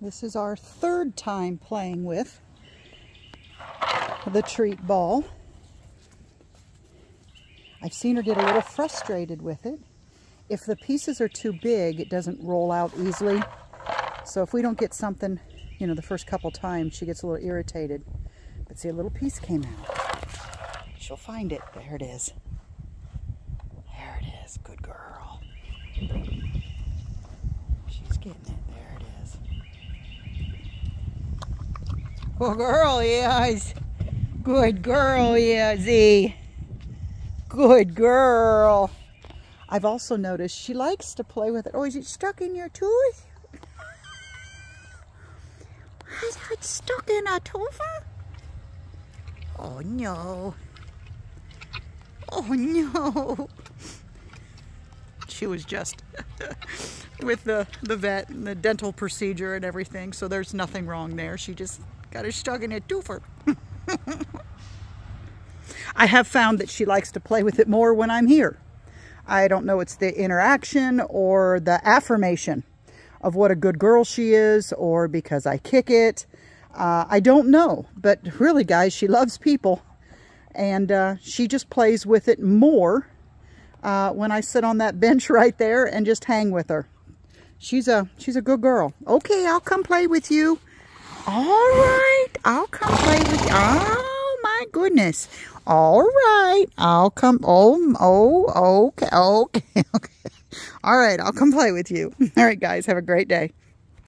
This is our third time playing with the treat ball. I've seen her get a little frustrated with it. If the pieces are too big, it doesn't roll out easily. So if we don't get something, you know, the first couple times, she gets a little irritated. But see, a little piece came out. She'll find it. There it is. There it is. Good girl. She's getting it. There it is. Good girl, yes. Good girl, Izzy. Good girl. I've also noticed she likes to play with it. Oh, is it stuck in your tooth? Is it stuck in a tooth? Oh no. Oh no. She was just with the vet and the dental procedure and everything, so there's nothing wrong there. She just got it stuck in a tooth. I have found that she likes to play with it more when I'm here. I don't know, it's the interaction or the affirmation of what a good girl she is, or because I kick it. I don't know, but really, guys, she loves people, and she just plays with it more when I sit on that bench right there and just hang with her. She's a good girl. Okay, I'll come play with you. All right, I'll come play with you. Oh my goodness. All right, I'll come. Okay. All right, I'll come play with you. All right, guys, have a great day.